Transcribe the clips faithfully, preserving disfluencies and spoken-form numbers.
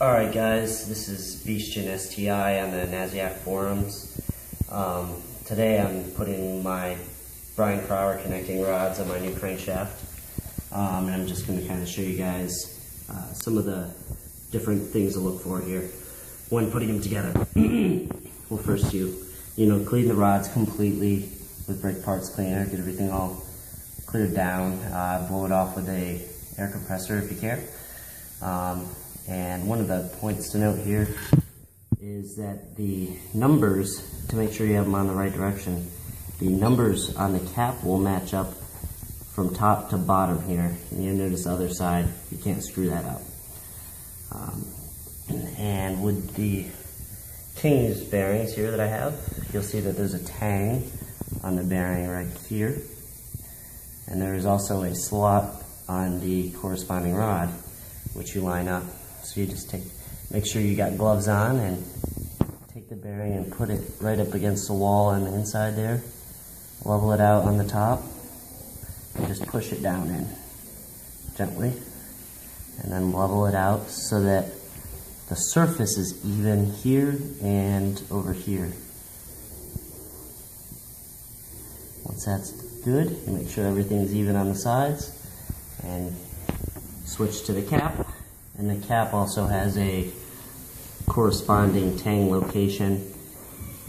Alright guys, this is Beastian S T I on the NASIOC forums. Um, today I'm putting my Brian Crower connecting rods on my new crankshaft. Um, and I'm just going to kind of show you guys uh, some of the different things to look for here when putting them together. Well, first you, you know, clean the rods completely with brake parts cleaner, get everything all cleared down, uh, blow it off with a air compressor if you can. Um, And one of the points to note here is that the numbers, to make sure you have them on the right direction, the numbers on the cap will match up from top to bottom here. And you'll notice the other side, you can't screw that up. Um, and with the King's bearings here that I have, you'll see that there's a tang on the bearing right here. And there is also a slot on the corresponding rod, which you line up. So you just take, make sure you got gloves on, and take the bearing and put it right up against the wall on the inside there. Level it out on the top, and just push it down in gently, and then level it out so that the surface is even here and over here. Once that's good, you make sure everything's even on the sides, and switch to the cap. And the cap also has a corresponding tang location,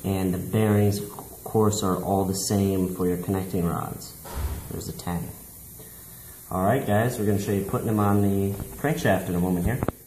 and the bearings, of course, are all the same for your connecting rods. There's the tang. Alright guys, we're going to show you putting them on the crankshaft in a moment here.